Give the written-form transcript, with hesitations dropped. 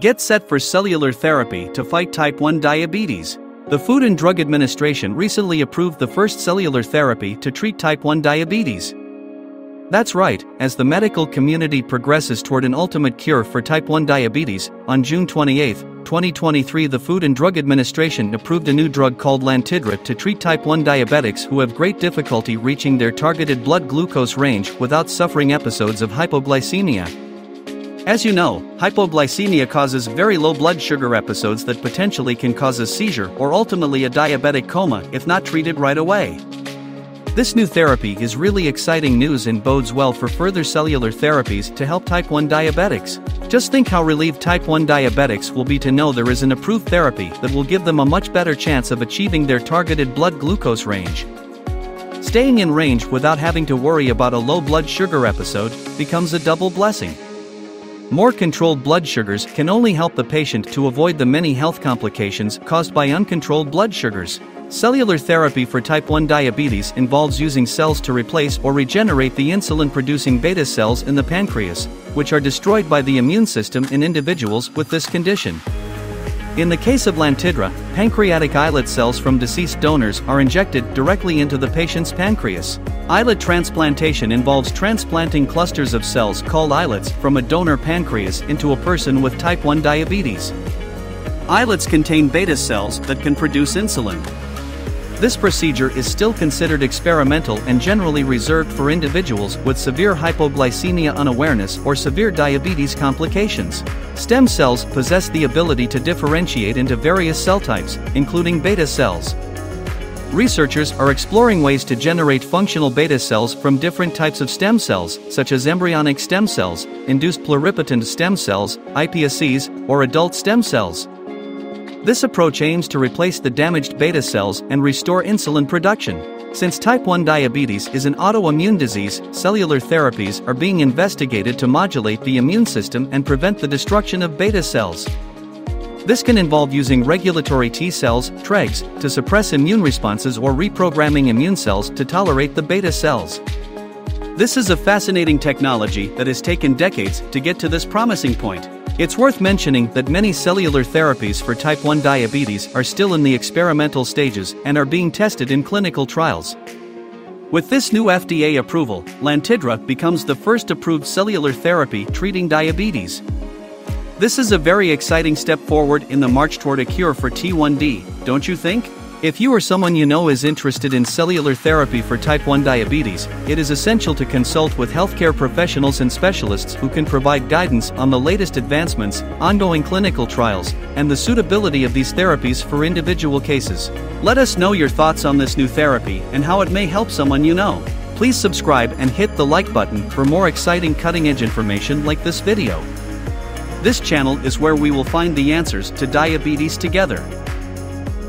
Get set for cellular therapy to fight type 1 diabetes. The Food and Drug Administration recently approved the first cellular therapy to treat type 1 diabetes. That's right, as the medical community progresses toward an ultimate cure for type 1 diabetes, on June 28, 2023 the Food and Drug Administration approved a new drug called Lantidra to treat type 1 diabetics who have great difficulty reaching their targeted blood glucose range without suffering episodes of hypoglycemia. As you know, hypoglycemia causes very low blood sugar episodes that potentially can cause a seizure or ultimately a diabetic coma if not treated right away. This new therapy is really exciting news and bodes well for further cellular therapies to help type 1 diabetics. Just think how relieved type 1 diabetics will be to know there is an approved therapy that will give them a much better chance of achieving their targeted blood glucose range. Staying in range without having to worry about a low blood sugar episode becomes a double blessing. More controlled blood sugars can only help the patient to avoid the many health complications caused by uncontrolled blood sugars. Cellular therapy for type 1 diabetes involves using cells to replace or regenerate the insulin-producing beta cells in the pancreas, which are destroyed by the immune system in individuals with this condition. In the case of Lantidra, pancreatic islet cells from deceased donors are injected directly into the patient's pancreas. Islet transplantation involves transplanting clusters of cells called islets from a donor pancreas into a person with type 1 diabetes. Islets contain beta cells that can produce insulin. This procedure is still considered experimental and generally reserved for individuals with severe hypoglycemia unawareness or severe diabetes complications. Stem cells possess the ability to differentiate into various cell types, including beta cells. Researchers are exploring ways to generate functional beta cells from different types of stem cells, such as embryonic stem cells, induced pluripotent stem cells, iPSCs, or adult stem cells. This approach aims to replace the damaged beta cells and restore insulin production. Since type 1 diabetes is an autoimmune disease, cellular therapies are being investigated to modulate the immune system and prevent the destruction of beta cells. This can involve using regulatory T cells, TREGs, to suppress immune responses or reprogramming immune cells to tolerate the beta cells. This is a fascinating technology that has taken decades to get to this promising point. It's worth mentioning that many cellular therapies for type 1 diabetes are still in the experimental stages and are being tested in clinical trials. With this new FDA approval, Lantidra becomes the first approved cellular therapy treating diabetes. This is a very exciting step forward in the march toward a cure for T1D, don't you think? If you or someone you know is interested in cellular therapy for type 1 diabetes, it is essential to consult with healthcare professionals and specialists who can provide guidance on the latest advancements, ongoing clinical trials, and the suitability of these therapies for individual cases. Let us know your thoughts on this new therapy and how it may help someone you know. Please subscribe and hit the like button for more exciting cutting-edge information like this video. This channel is where we will find the answers to diabetes together.